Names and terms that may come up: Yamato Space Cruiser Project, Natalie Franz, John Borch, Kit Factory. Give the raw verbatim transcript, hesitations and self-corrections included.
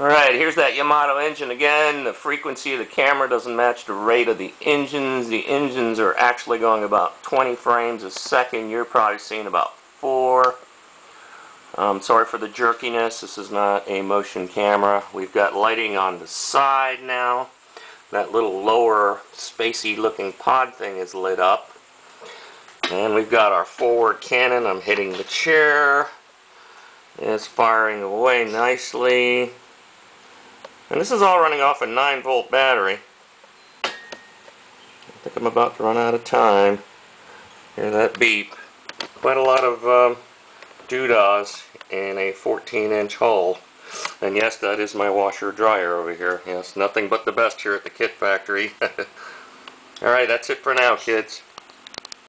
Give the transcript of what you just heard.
Alright, here's that Yamato engine again. The frequency of the camera doesn't match the rate of the engines. The engines are actually going about twenty frames a second. You're probably seeing about four. Um, sorry for the jerkiness. This is not a motion camera. We've got lighting on the side now. That little lower spacey looking pod thing is lit up. And we've got our forward cannon. I'm hitting the chair. It's firing away nicely. And this is all running off a nine volt battery. I think I'm about to run out of time. Hear that beep. Quite a lot of um, doodahs in a fourteen inch hull. And yes, that is my washer dryer over here. Yes, nothing but the best here at the Kit Factory. Alright, that's it for now, kids.